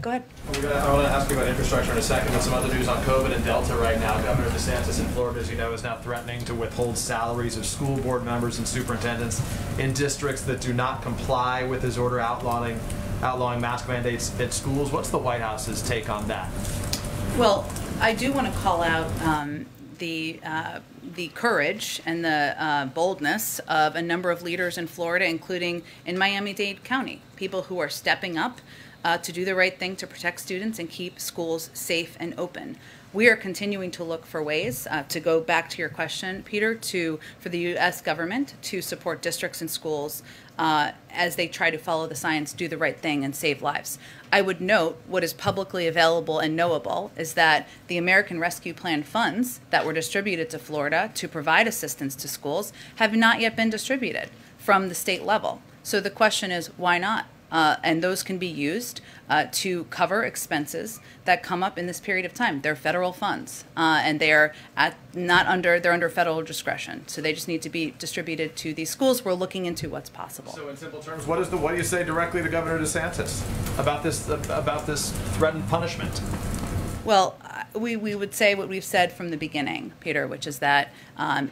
Go ahead. I want to ask you about infrastructure in a second, but some other news on COVID and Delta right now. Governor DeSantis in Florida, as you know, is now threatening to withhold salaries of school board members and superintendents in districts that do not comply with his order outlawing mask mandates at schools. What's the White House's take on that? Well, I do want to call out the courage and the boldness of a number of leaders in Florida, including in Miami-Dade County, people who are stepping up to do the right thing to protect students and keep schools safe and open. We are continuing to look for ways, to go back to your question, Peter, for the U.S. government to support districts and schools as they try to follow the science, do the right thing, and save lives. I would note what is publicly available and knowable is that the American Rescue Plan funds that were distributed to Florida to provide assistance to schools have not yet been distributed from the state level. So the question is, why not? And those can be used to cover expenses that come up in this period of time. They're federal funds, and they are not under federal discretion. So they just need to be distributed to these schools. We're looking into what's possible. So in simple terms, what do you say directly to Governor DeSantis about this threatened punishment? Well, we would say what we've said from the beginning, Peter, which is that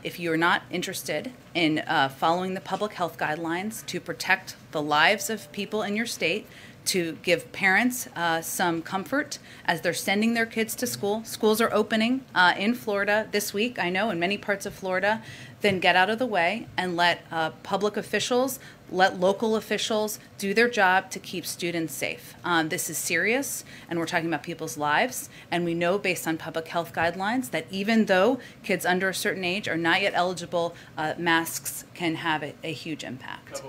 if you're not interested in following the public health guidelines to protect the lives of people in your state, to give parents some comfort as they're sending their kids to school. Schools are opening in Florida this week, I know, in many parts of Florida. Then get out of the way and let public officials, let local officials do their job to keep students safe. This is serious, and we're talking about people's lives. And we know, based on public health guidelines, that even though kids under a certain age are not yet eligible, masks can have a huge impact.